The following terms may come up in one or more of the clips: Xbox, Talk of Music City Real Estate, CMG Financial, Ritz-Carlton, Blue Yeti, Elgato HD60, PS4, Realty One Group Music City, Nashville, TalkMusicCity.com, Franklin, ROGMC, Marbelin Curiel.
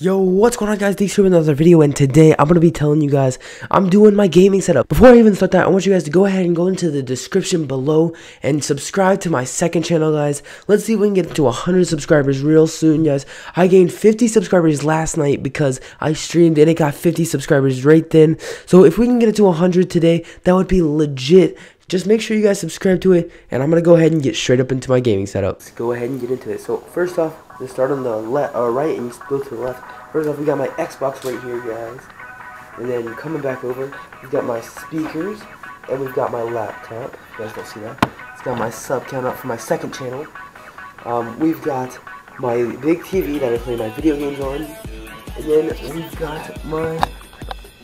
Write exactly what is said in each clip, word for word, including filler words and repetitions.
Yo, what's going on guys, thanks for another video, and today I'm going to be telling you guys I'm doing my gaming setup. Before I even start that, I want you guys to go ahead and go into the description below and subscribe to my second channel guys. Let's see if we can get to one hundred subscribers real soon guys. I gained fifty subscribers last night because I streamed and it got fifty subscribers right then. So if we can get it to one hundred today, that would be legit. Just make sure you guys subscribe to it, and I'm going to go ahead and get straight up into my gaming setup. Let's go ahead and get into it. So first off, let's start on the left, uh, right and go to the left. First off, we got my Xbox right here, guys. And then coming back over, we've got my speakers, and we've got my laptop. You guys don't see that. It's got my sub count up for my second channel. Um, we've got my big T V that I play my video games on. And then we've got my,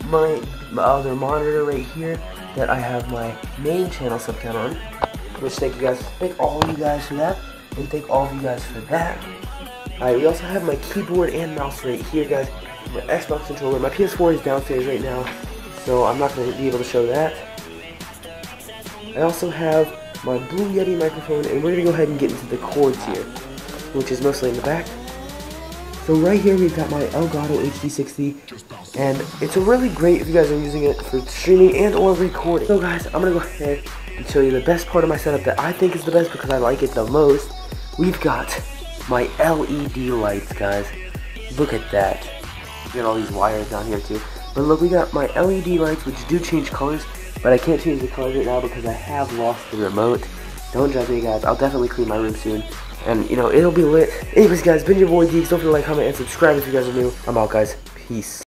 my, my other monitor right here that I have my main channel sub count on, which thank you guys, thank all of you guys for that, and thank all of you guys for that. Alright, we also have my keyboard and mouse right here guys, my Xbox controller, my P S four is downstairs right now, so I'm not going to be able to show that. I also have my Blue Yeti microphone, and we're going to go ahead and get into the cords here, which is mostly in the back. So right here we've got my Elgato H D sixty, and it's really great if you guys are using it for streaming and or recording. So guys, I'm going to go ahead and show you the best part of my setup that I think is the best because I like it the most. We've got my L E D lights guys. Look at that. We got all these wires down here too. But look, we got my L E D lights which do change colors, but I can't change the colors right now because I have lost the remote. Don't judge me guys, I'll definitely clean my room soon. And, you know, it'll be lit. Anyways, guys, been your boy Geeks. Don't forget to like, comment, and subscribe if you guys are new. I'm out, guys. Peace.